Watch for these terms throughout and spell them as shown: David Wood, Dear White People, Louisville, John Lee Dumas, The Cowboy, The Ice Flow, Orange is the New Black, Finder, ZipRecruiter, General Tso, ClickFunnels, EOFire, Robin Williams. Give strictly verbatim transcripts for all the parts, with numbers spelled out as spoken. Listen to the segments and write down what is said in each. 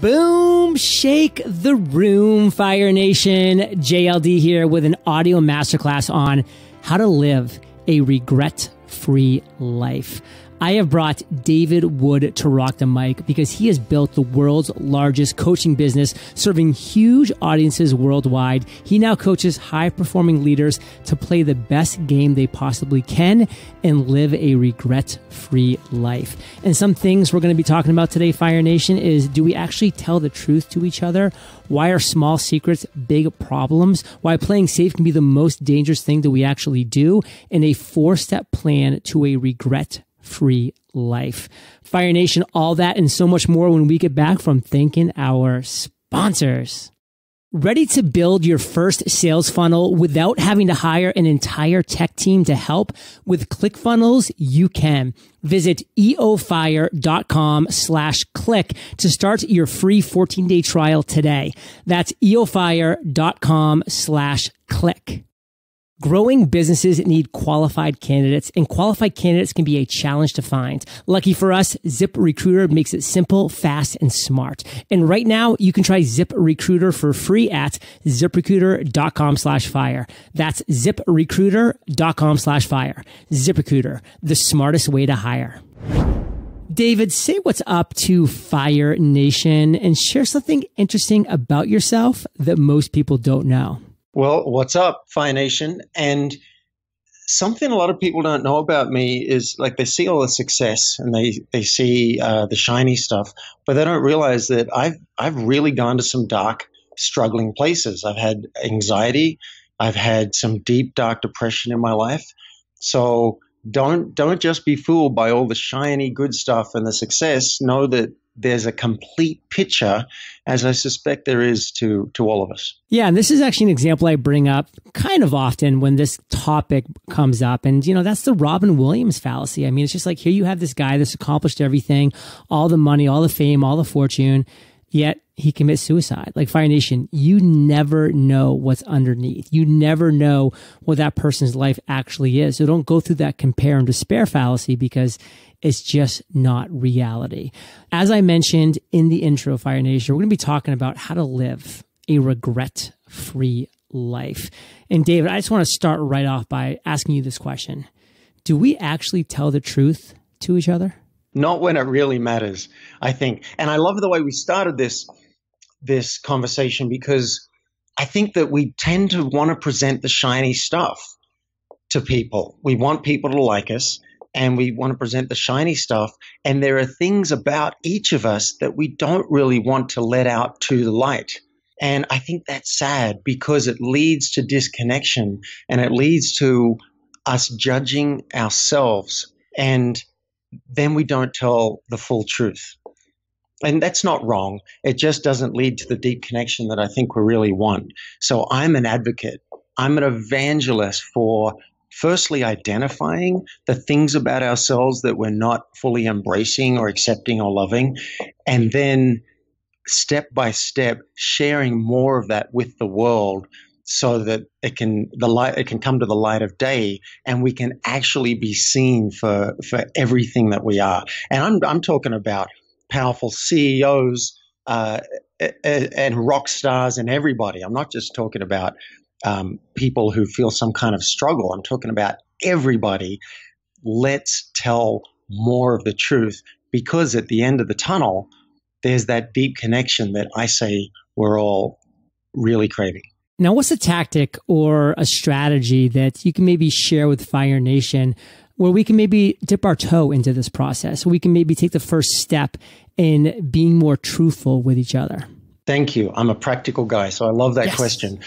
Boom! Shake the room, Fire Nation. J L D here with an audio masterclass on how to live a regret-free life. I have brought David Wood to rock the mic because he has built the world's largest coaching business, serving huge audiences worldwide. He now coaches high-performing leaders to play the best game they possibly can and live a regret-free life. And some things we're going to be talking about today, Fire Nation, is do we actually tell the truth to each other? Why are small secrets big problems? Why playing safe can be the most dangerous thing that we actually do? And a four-step plan to a regret-free free life. Fire Nation, all that and so much more when we get back from thanking our sponsors. Ready to build your first sales funnel without having to hire an entire tech team to help? With ClickFunnels, you can. Visit eofire.com slash click to start your free fourteen day trial today. That's eofire.com slash click. Growing businesses need qualified candidates, and qualified candidates can be a challenge to find. Lucky for us, ZipRecruiter makes it simple, fast, and smart. And right now, you can try ZipRecruiter for free at ZipRecruiter.com slash fire. That's ZipRecruiter.com slash fire. ZipRecruiter, the smartest way to hire. David, say what's up to Fire Nation and share something interesting about yourself that most people don't know. Well, what's up, Fire Nation? And something a lot of people don't know about me is, like, they see all the success and they they see uh, the shiny stuff, but they don't realize that I've I've really gone to some dark, struggling places. I've had anxiety, I've had some deep, dark depression in my life. So don't don't just be fooled by all the shiny, good stuff and the success. Know that there's a complete picture, as I suspect there is to, to all of us. Yeah, and this is actually an example I bring up kind of often when this topic comes up. And, you know, that's the Robin Williams fallacy. I mean, it's just like, here you have this guy that's accomplished everything, all the money, all the fame, all the fortune, yet he commits suicide. Like, Fire Nation, you never know what's underneath. You never know what that person's life actually is. So don't go through that compare and despair fallacy, because it's just not reality. As I mentioned in the intro, Fire Nation, we're going to be talking about how to live a regret-free life. And David, I just want to start right off by asking you this question. Do we actually tell the truth to each other? Not when it really matters, I think. And I love the way we started this, this conversation, because I think that we tend to want to present the shiny stuff to people. We want people to like us, and we want to present the shiny stuff. And there are things about each of us that we don't really want to let out to the light. And I think that's sad, because it leads to disconnection, and it leads to us judging ourselves, and then we don't tell the full truth. And that's not wrong. It just doesn't lead to the deep connection that I think we really want. So I'm an advocate. I'm an evangelist for, firstly, identifying the things about ourselves that we're not fully embracing or accepting or loving, and then step by step sharing more of that with the world, so that it can the light it can come to the light of day, and we can actually be seen for for everything that we are. And I'm I'm talking about powerful C E Os uh, and rock stars and everybody. I'm not just talking about um, people who feel some kind of struggle. I'm talking about everybody. Let's tell more of the truth, because at the end of the tunnel, there's that deep connection that I say we're all really craving. Now, what's a tactic or a strategy that you can maybe share with Fire Nation where we can maybe dip our toe into this process? We can maybe take the first step in being more truthful with each other. Thank you. I'm a practical guy, so I love that yes. question.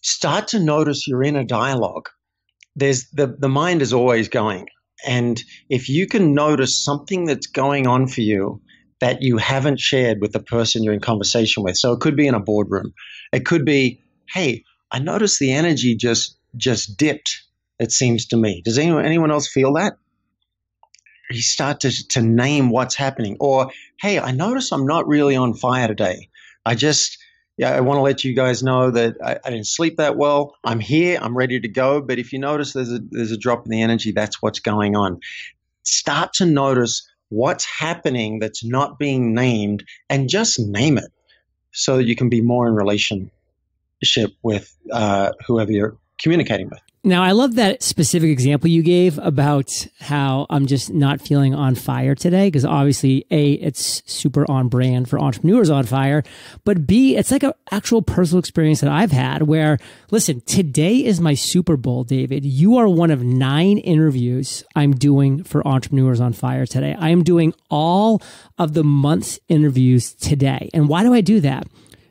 Start to notice your inner dialogue. There's the, the mind is always going. And if you can notice something that's going on for you that you haven't shared with the person you're in conversation with. So it could be in a boardroom. It could be, hey, I noticed the energy just just dipped, it seems to me. Does anyone anyone else feel that? You start to, to name what's happening. Or, hey, I notice I'm not really on fire today. I just, yeah, I want to let you guys know that I, I didn't sleep that well. I'm here, I'm ready to go. But if you notice there's a, there's a drop in the energy, that's what's going on. Start to notice what's happening that's not being named, and just name it so that you can be more in relationship with uh, whoever you're communicating with. Now, I love that specific example you gave about how I'm just not feeling on fire today, because obviously, A, it's super on brand for entrepreneurs on fire, but B, it's like an actual personal experience that I've had where, listen, today is my Super Bowl, David. You are one of nine interviews I'm doing for Entrepreneurs on Fire today. I am doing all of the month's interviews today. And why do I do that?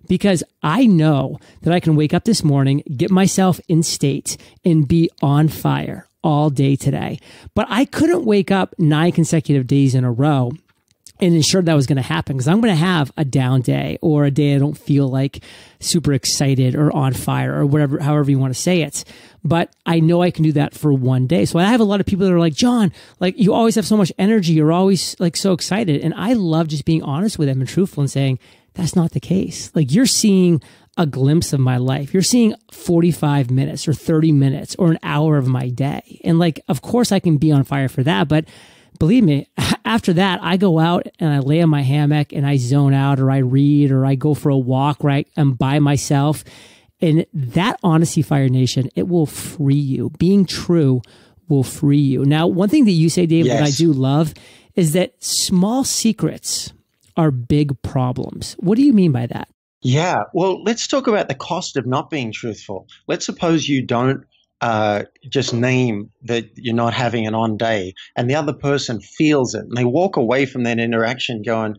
Because I know that I can wake up this morning, get myself in state, and be on fire all day today. But I couldn't wake up nine consecutive days in a row and ensure that was going to happen, because I'm going to have a down day or a day I don't feel like super excited or on fire or whatever, however you want to say it. But I know I can do that for one day. So I have a lot of people that are like, John, like you always have so much energy. You're always like so excited. And I love just being honest with them and truthful and saying, that's not the case. Like, you're seeing a glimpse of my life. You're seeing forty-five minutes or thirty minutes or an hour of my day. And like, of course I can be on fire for that. But believe me, after that, I go out and I lay in my hammock and I zone out, or I read, or I go for a walk, right? I'm by myself. And that, honesty, Fire Nation, it will free you. Being true will free you. Now, one thing that you say, David, yes, that I do love is that small secrets are big problems. What do you mean by that? Yeah, well, let's talk about the cost of not being truthful. Let's suppose you don't uh, just name that you're not having an on day, and the other person feels it, and they walk away from that interaction going,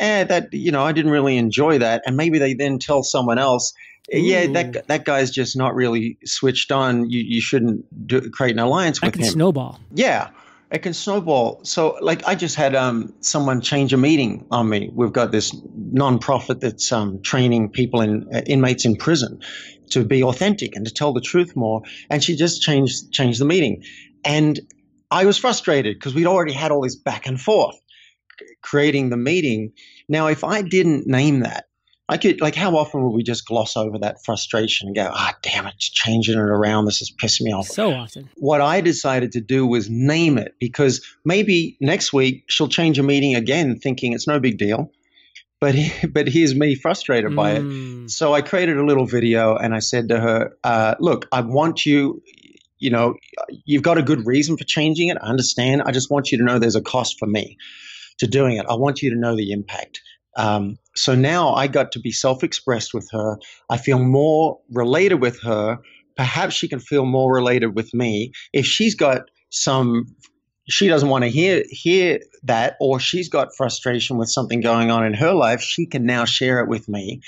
eh, that, you know, I didn't really enjoy that. And maybe they then tell someone else, yeah, that that guy's just not really switched on. You, you shouldn't do, create an alliance with him. I can snowball. Yeah. It can snowball. So, like, I just had um, someone change a meeting on me. We've got this nonprofit that's um, training people in uh, inmates in prison to be authentic and to tell the truth more. And she just changed changed the meeting, and I was frustrated because we'd already had all this back and forth, creating the meeting. Now, if I didn't name that, I could, like, how often would we just gloss over that frustration and go, ah, oh, damn it, changing it around. This is pissing me off. So often. What I decided to do was name it, because maybe next week she'll change a meeting again thinking it's no big deal, but, but here's me frustrated mm. by it. So I created a little video and I said to her, uh, look, I want you, you know, you've got a good reason for changing it. I understand. I just want you to know there's a cost for me to doing it. I want you to know the impact. Um, so now I got to be self-expressed with her. I feel more related with her. Perhaps she can feel more related with me. If she's got some, she doesn't want to hear, hear that, or she's got frustration with something going on in her life, she can now share it with me,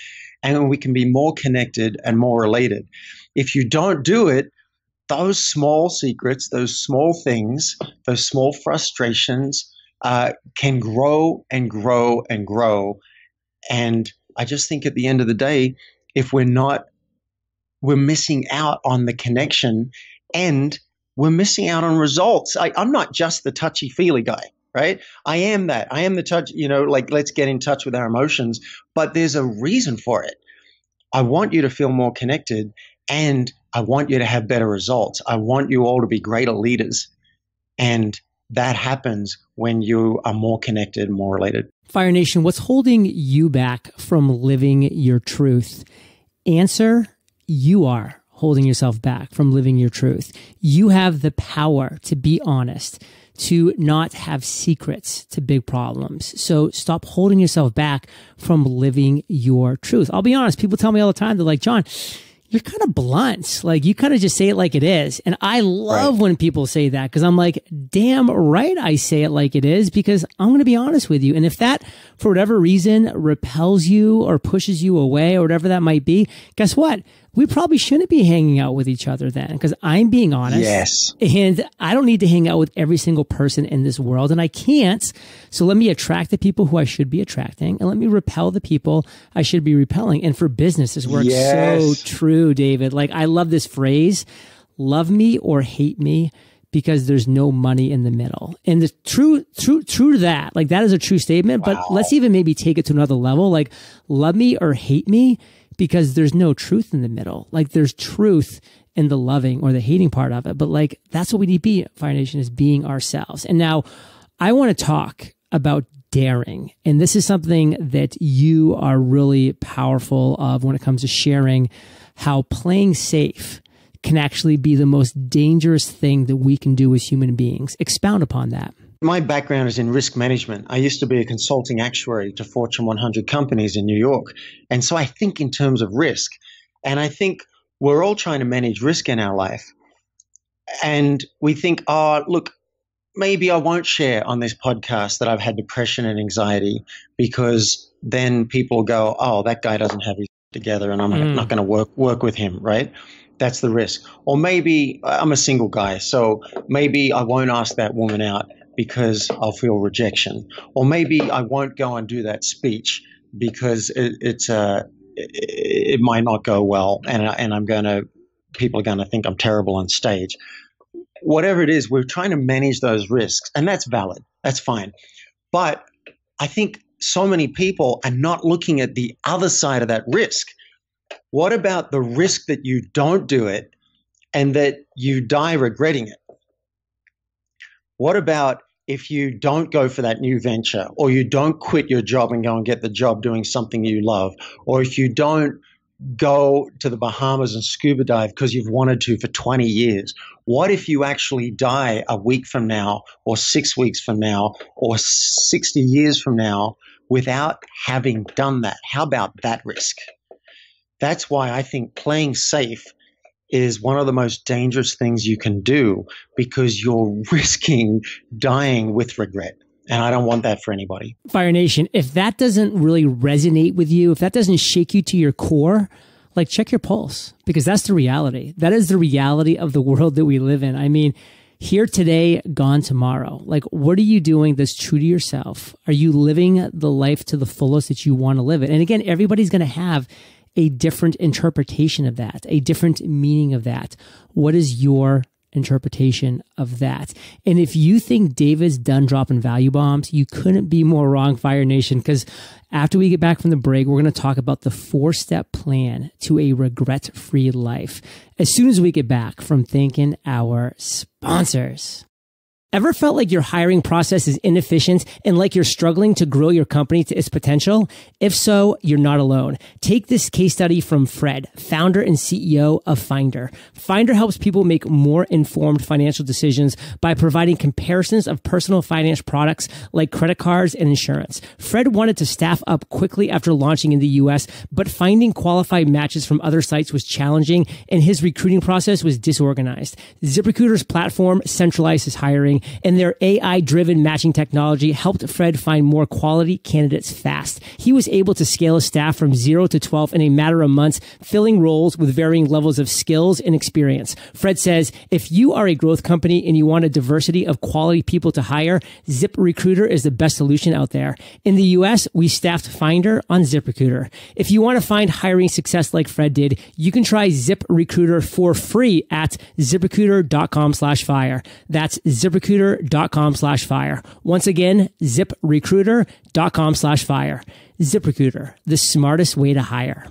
and we can be more connected and more related. If you don't do it, those small secrets, those small things, those small frustrations, Uh, can grow and grow and grow. And I just think at the end of the day, if we're not, we're missing out on the connection, and we're missing out on results. I, I'm not just the touchy-feely guy, right? I am that. I am the touch, you know, like, let's get in touch with our emotions, but there's a reason for it. I want you to feel more connected, and I want you to have better results. I want you all to be greater leaders. And that happens when you are more connected, more related. Fire Nation, what's holding you back from living your truth? Answer, you are holding yourself back from living your truth. You have the power to be honest, to not have secrets to big problems. So stop holding yourself back from living your truth. I'll be honest, people tell me all the time, they're like, John, you're kind of blunt. Like, you kind of just say it like it is. And I love right. when people say that, because I'm like, damn right I say it like it is, because I'm going to be honest with you. And if that, for whatever reason, repels you or pushes you away or whatever that might be, guess what? We probably shouldn't be hanging out with each other then, because I'm being honest. Yes. And I don't need to hang out with every single person in this world, and I can't. So let me attract the people who I should be attracting, and let me repel the people I should be repelling. And for business, this works yes. so true, David. Like, I love this phrase, love me or hate me, because there's no money in the middle. And the true, true, true to that, like, that is a true statement, wow. but let's even maybe take it to another level. Like, love me or hate me, because there's no truth in the middle. Like, there's truth in the loving or the hating part of it. But like, that's what we need to be, Fire Nation, is being ourselves. And now I want to talk about daring. And this is something that you are really powerful of when it comes to sharing how playing safe can actually be the most dangerous thing that we can do as human beings. Expound upon that. My background is in risk management. I used to be a consulting actuary to Fortune one hundred companies in New York. And so I think in terms of risk. And I think we're all trying to manage risk in our life. And we think, oh, look, maybe I won't share on this podcast that I've had depression and anxiety, because then people go, oh, that guy doesn't have his together and I'm mm. not going to work work with him, right? That's the risk. Or maybe I'm a single guy, so maybe I won't ask that woman out because I'll feel rejection. Or maybe I won't go and do that speech because it, it's uh, it, it might not go well, and and I'm going to people are going to think I'm terrible on stage. Whatever it is, we're trying to manage those risks, and that's valid. That's fine. But I think so many people are not looking at the other side of that risk. What about the risk that you don't do it and that you die regretting it? What about if you don't go for that new venture, or you don't quit your job and go and get the job doing something you love, or if you don't go to the Bahamas and scuba dive because you've wanted to for twenty years? What if you actually die a week from now, or six weeks from now, or sixty years from now without having done that? How about that risk? That's why I think playing safe is one of the most dangerous things you can do, because you're risking dying with regret. And I don't want that for anybody. Fire Nation, if that doesn't really resonate with you, if that doesn't shake you to your core, like, check your pulse, because that's the reality. That is the reality of the world that we live in. I mean, here today, gone tomorrow. Like, what are you doing that's true to yourself? Are you living the life to the fullest that you want to live it? And again, everybody's going to have a different interpretation of that, a different meaning of that. What is your interpretation of that? And if you think David's done dropping value bombs, you couldn't be more wrong, Fire Nation, because after we get back from the break, we're going to talk about the four-step plan to a regret-free life as soon as we get back from thanking our sponsors. Ever felt like your hiring process is inefficient and like you're struggling to grow your company to its potential? If so, you're not alone. Take this case study from Fred, founder and C E O of Finder. Finder helps people make more informed financial decisions by providing comparisons of personal finance products like credit cards and insurance. Fred wanted to staff up quickly after launching in the U S, but finding qualified matches from other sites was challenging and his recruiting process was disorganized. ZipRecruiter's platform centralizes hiring, and their A I-driven matching technology helped Fred find more quality candidates fast. He was able to scale his staff from zero to twelve in a matter of months, filling roles with varying levels of skills and experience. Fred says, if you are a growth company and you want a diversity of quality people to hire, ZipRecruiter is the best solution out there. In the U S, we staffed Finder on ZipRecruiter. If you want to find hiring success like Fred did, you can try ZipRecruiter for free at ZipRecruiter dot com slash fire. That's ZipRecruiter. ZipRecruiter dot com slash fire. Once again, ZipRecruiter dot com slash fire. ZipRecruiter, the smartest way to hire.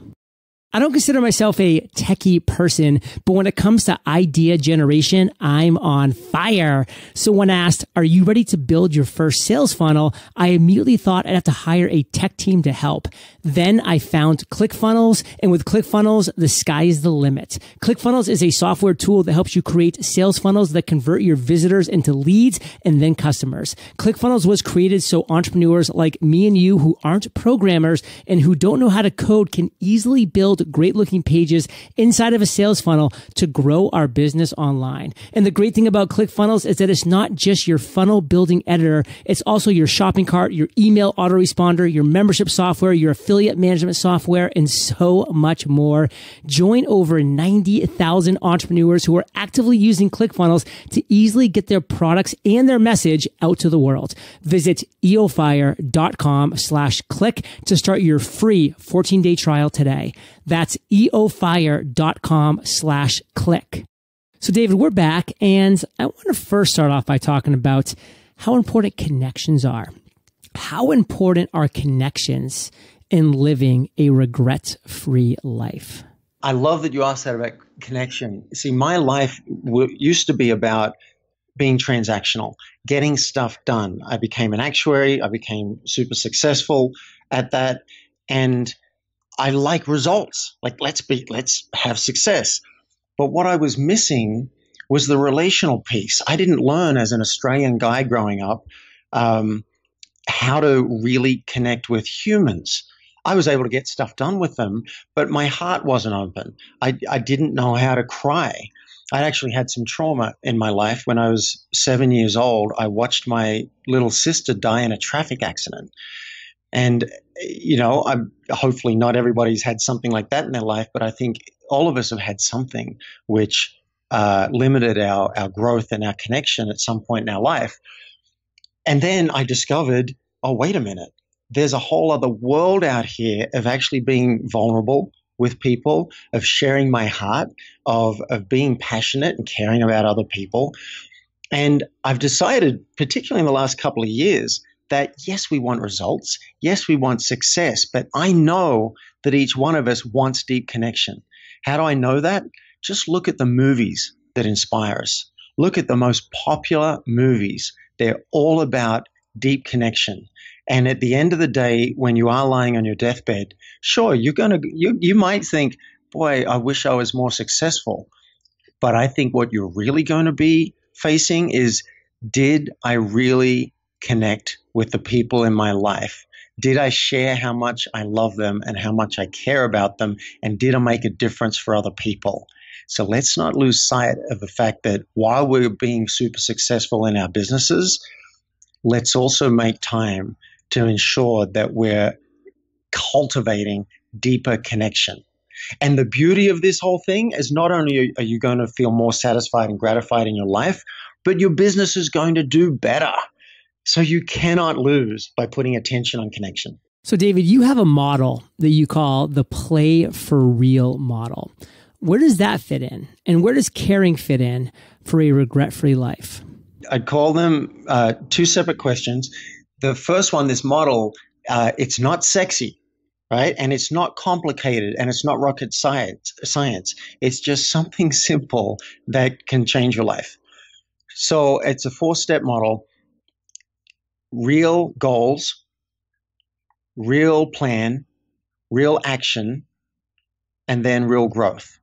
I don't consider myself a techie person, but when it comes to idea generation, I'm on fire. So when asked, are you ready to build your first sales funnel? I immediately thought I'd have to hire a tech team to help. Then I found ClickFunnels, and with ClickFunnels, the sky is the limit. ClickFunnels is a software tool that helps you create sales funnels that convert your visitors into leads and then customers. ClickFunnels was created so entrepreneurs like me and you who aren't programmers and who don't know how to code can easily build great looking pages inside of a sales funnel to grow our business online. And the great thing about ClickFunnels is that it's not just your funnel building editor. It's also your shopping cart, your email autoresponder, your membership software, your affiliate management software, and so much more. Join over ninety thousand entrepreneurs who are actively using ClickFunnels to easily get their products and their message out to the world. Visit E O fire dot com slash click to start your free fourteen day trial today. That's E O fire dot com slash click. So David, we're back, and I want to first start off by talking about how important connections are. How important are connections in living a regret-free life? I love that you asked that about connection. See, my life used to be about being transactional, getting stuff done. I became an actuary. I became super successful at that. And I like results. Like, let's be, let's have success. But what I was missing was the relational piece. I didn't learn as an Australian guy growing up um, how to really connect with humans. I was able to get stuff done with them, but my heart wasn't open. I, I didn't know how to cry. I'd actually had some trauma in my life. When I was seven years old, I watched my little sister die in a traffic accident. And, you know, I'm, hopefully not everybody's had something like that in their life, but I think all of us have had something which uh, limited our, our growth and our connection at some point in our life. And then I discovered, oh, wait a minute, there's a whole other world out here of actually being vulnerable with people, of sharing my heart, of, of being passionate and caring about other people. And I've decided, particularly in the last couple of years, that yes, we want results. Yes, we want success, but I know that each one of us wants deep connection. How do I know that? Just look at the movies that inspire us. Look at the most popular movies. They're all about deep connection. And at the end of the day, when you are lying on your deathbed, sure, you're going to, you, you might think, boy, I wish I was more successful. But I think what you're really going to be facing is, did I really connect with the people in my life? Did I share how much I love them and how much I care about them? And did I make a difference for other people? So let's not lose sight of the fact that while we're being super successful in our businesses, let's also make time to ensure that we're cultivating deeper connection. And the beauty of this whole thing is not only are you going to feel more satisfied and gratified in your life, but your business is going to do better. So you cannot lose by putting attention on connection. So David, you have a model that you call the Play for Real model. Where does that fit in? And where does caring fit in for a regret-free life? I'd call them uh, two separate questions. The first one, this model, uh, it's not sexy, right? And it's not complicated and it's not rocket science, science. It's just something simple that can change your life. So it's a four-step model: real goals, real plan, real action, and then real growth.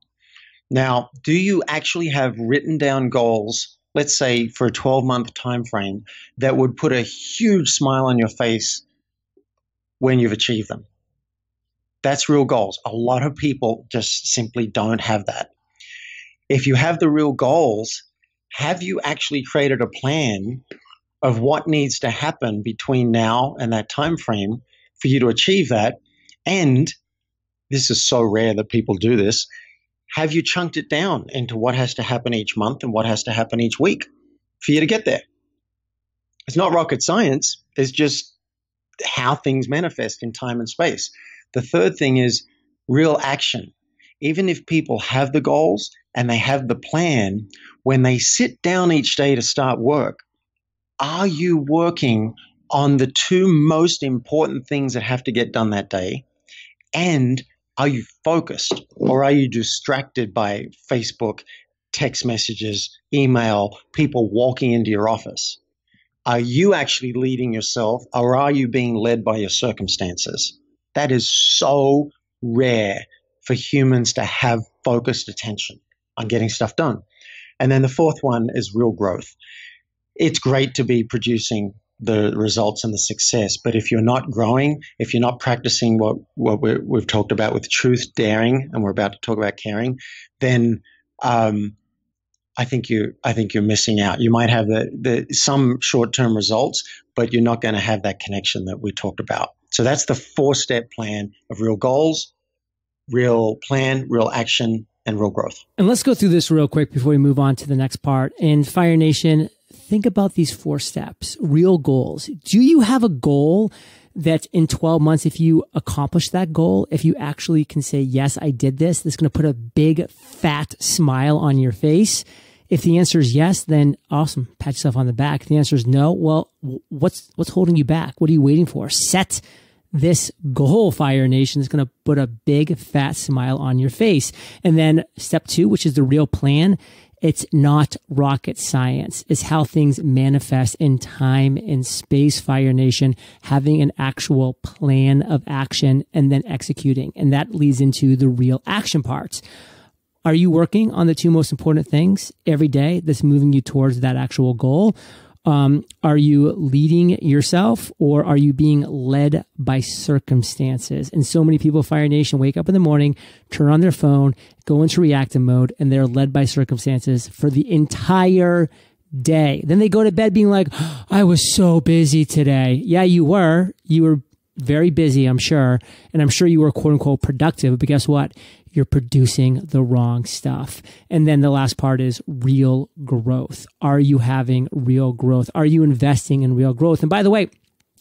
Now, do you actually have written down goals, let's say for a twelve month time frame, that would put a huge smile on your face when you've achieved them? That's real goals. A lot of people just simply don't have that. If you have the real goals, have you actually created a plan of what needs to happen between now and that time frame for you to achieve that? And this is so rare that people do this. Have you chunked it down into what has to happen each month and what has to happen each week for you to get there? It's not rocket science. It's just how things manifest in time and space. The third thing is real action. Even if people have the goals and they have the plan, when they sit down each day to start work, are you working on the two most important things that have to get done that day? And are you focused, or are you distracted by Facebook, text messages, email, people walking into your office? Are you actually leading yourself, or are you being led by your circumstances? That is so rare for humans to have focused attention on getting stuff done. And then the fourth one is real growth. It's great to be producing the results and the success, but if you're not growing, if you're not practicing what, what we're, we've talked about with truth, daring, and we're about to talk about caring, then um, I think you I think you're missing out. You might have the, the some short-term results, but you're not going to have that connection that we talked about. So that's the four-step plan of real goals, real plan, real action, and real growth. And let's go through this real quick before we move on to the next part. In Fire Nation, think about these four steps, real goals. Do you have a goal that in twelve months, if you accomplish that goal, if you actually can say, yes, I did this, this is going to put a big fat smile on your face? If the answer is yes, then awesome. Pat yourself on the back. If the answer is no, well, what's, what's holding you back? What are you waiting for? Set this goal, Fire Nation, is going to put a big fat smile on your face. And then step two, which is the real plan, It's not rocket science. It's how things manifest in time and space, Fire Nation, having an actual plan of action and then executing. And that leads into the real action parts. Are you working on the two most important things every day that's moving you towards that actual goal? Um, are you leading yourself, or are you being led by circumstances? And so many people, Fire Nation, wake up in the morning, turn on their phone, go into reactive mode, and they're led by circumstances for the entire day. Then they go to bed being like, oh, I was so busy today. Yeah, you were. You were very busy, I'm sure. And I'm sure you were quote unquote productive, but guess what? You're producing the wrong stuff. And then the last part is real growth. Are you having real growth? Are you investing in real growth? And by the way,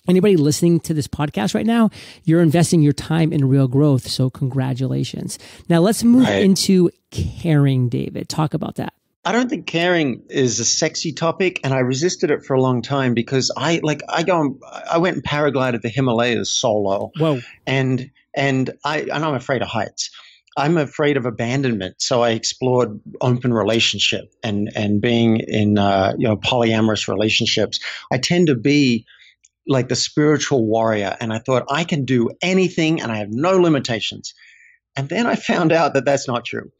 anybody listening to this podcast right now, you're investing your time in real growth. So congratulations. Now let's move right into caring, David. Talk about that. I don't think caring is a sexy topic, and I resisted it for a long time because I like I go on, I went and paraglided the Himalayas solo. Whoa. And and I and I'm afraid of heights. I'm afraid of abandonment, so I explored open relationship and and being in uh, you know polyamorous relationships. I tend to be like the spiritual warrior, and I thought I can do anything, and I have no limitations. And then I found out that that's not true.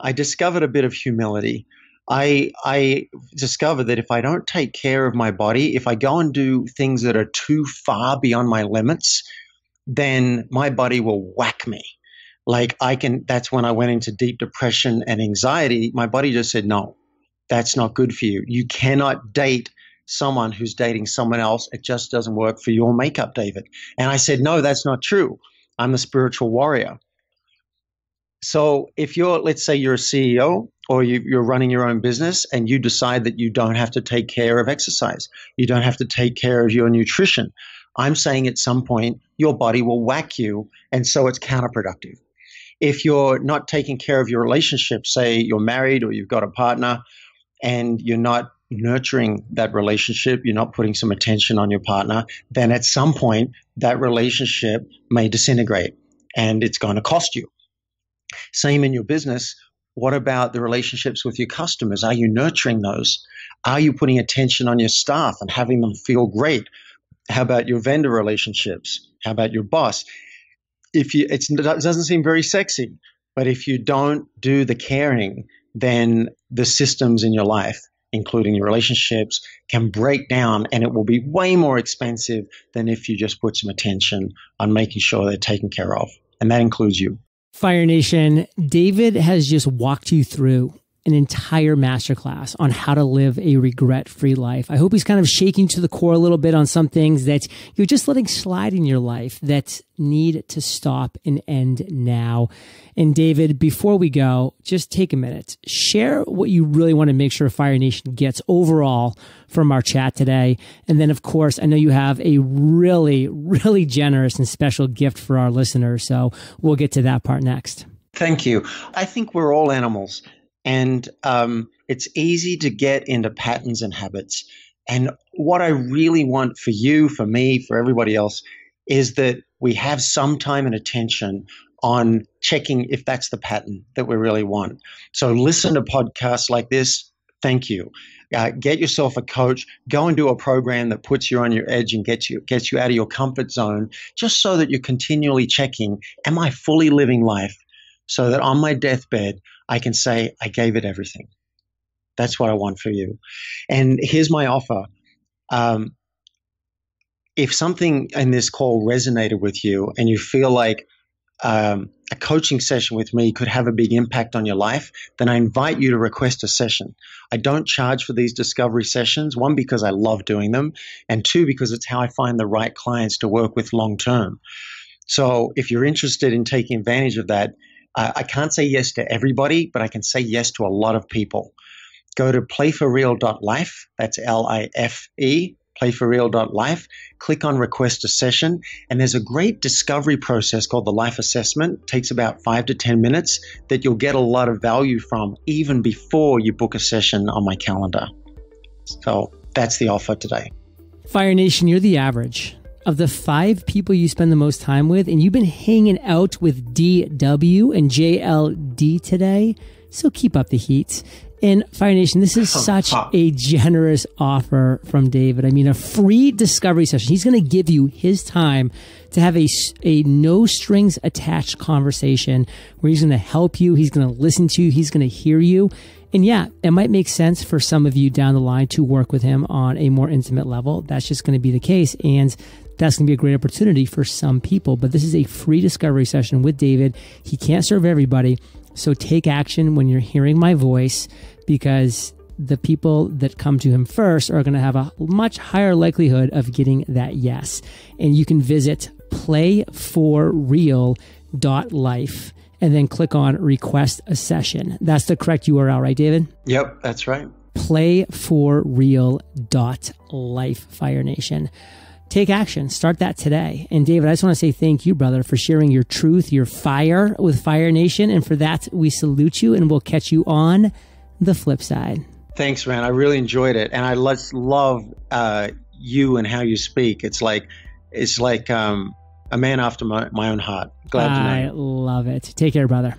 I discovered a bit of humility. I I discovered that if I don't take care of my body, if I go and do things that are too far beyond my limits, then my body will whack me. Like I can, that's when I went into deep depression and anxiety. My body just said, no, that's not good for you. You cannot date someone who's dating someone else. It just doesn't work for your makeup, David. And I said, no, that's not true. I'm the spiritual warrior. So if you're, let's say you're a C E O or you, you're running your own business and you decide that you don't have to take care of exercise, you don't have to take care of your nutrition, I'm saying at some point your body will whack you, and so it's counterproductive. If you're not taking care of your relationship, say you're married or you've got a partner and you're not nurturing that relationship, you're not putting some attention on your partner, then at some point that relationship may disintegrate and it's going to cost you. Same in your business. What about the relationships with your customers? Are you nurturing those? Are you putting attention on your staff and having them feel great? How about your vendor relationships? How about your boss? If you, it's, it doesn't seem very sexy, but if you don't do the caring, then the systems in your life, including your relationships, can break down, and it will be way more expensive than if you just put some attention on making sure they're taken care of. And that includes you. Fire Nation, David has just walked you through an entire masterclass on how to live a regret-free life. I hope he's kind of shaking to the core a little bit on some things that you're just letting slide in your life that need to stop and end now. And David, before we go, just take a minute. Share what you really want to make sure Fire Nation gets overall from our chat today. And then, of course, I know you have a really, really generous and special gift for our listeners, so we'll get to that part next. Thank you. I think we're all animals. And um, it's easy to get into patterns and habits. And what I really want for you, for me, for everybody else, is that we have some time and attention on checking if that's the pattern that we really want. So listen to podcasts like this. Thank you. Uh, get yourself a coach. Go and do a program that puts you on your edge and gets you, gets you out of your comfort zone, just so that you're continually checking, am I fully living life? So that on my deathbed, I can say, I gave it everything. That's what I want for you. And here's my offer. Um, if something in this call resonated with you and you feel like um, a coaching session with me could have a big impact on your life, then I invite you to request a session. I don't charge for these discovery sessions, one, because I love doing them, and two, because it's how I find the right clients to work with long term. So if you're interested in taking advantage of that, I can't say yes to everybody, but I can say yes to a lot of people. Go to play for real dot life. That's L I F E, play for real dot life. Click on request a session. And there's a great discovery process called the life assessment. It takes about five to ten minutes that you'll get a lot of value from even before you book a session on my calendar. So that's the offer today. Fire Nation, you're the average of the five people you spend the most time with, and you've been hanging out with D W and J L D today, so keep up the heat. in Fire Nation, this is such a generous offer from David. I mean, a free discovery session. He's going to give you his time to have a, a no strings attached conversation where he's going to help you. He's going to listen to you. He's going to hear you. And yeah, it might make sense for some of you down the line to work with him on a more intimate level. That's just going to be the case. And that's going to be a great opportunity for some people. But this is a free discovery session with David. He can't serve everybody. So take action when you're hearing my voice, because the people that come to him first are going to have a much higher likelihood of getting that yes. And you can visit play for real dot life and then click on request a session. That's the correct U R L, right, David? Yep, that's right. play for real dot life, Fire Nation. Take action. Start that today. And David, I just want to say thank you, brother, for sharing your truth, your fire with Fire Nation. And for that, we salute you, and we'll catch you on the flip side. Thanks, man. I really enjoyed it. And I just love uh, you and how you speak. It's like, it's like um, a man after my, my own heart. Glad I to know. I love it. Take care, brother.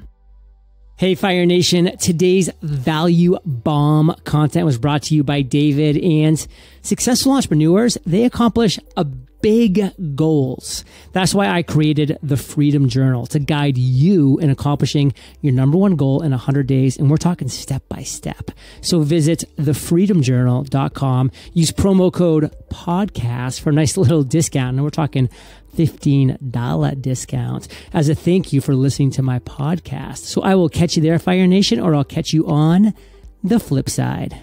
Hey, Fire Nation, today's value bomb content was brought to you by David, and successful entrepreneurs, they accomplish a big goals. That's why I created the Freedom Journal to guide you in accomplishing your number one goal in one hundred days. And we're talking step by step. So visit the freedom journal dot com. Use promo code podcast for a nice little discount. And we're talking fifteen dollar discount as a thank you for listening to my podcast. So I will catch you there, Fire Nation, or I'll catch you on the flip side.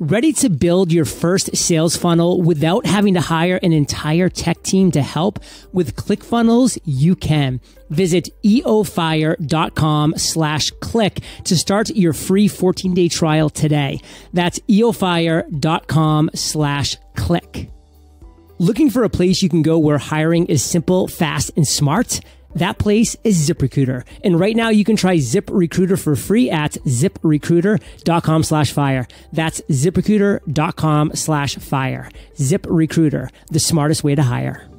Ready to build your first sales funnel without having to hire an entire tech team to help? With ClickFunnels, you can. Visit E O fire dot com slash click to start your free fourteen day trial today. That's E O fire dot com slash click. Looking for a place you can go where hiring is simple, fast, and smart? That place is ZipRecruiter. And right now you can try ZipRecruiter for free at zip recruiter dot com slash fire. That's zip recruiter dot com slash fire. ZipRecruiter, the smartest way to hire.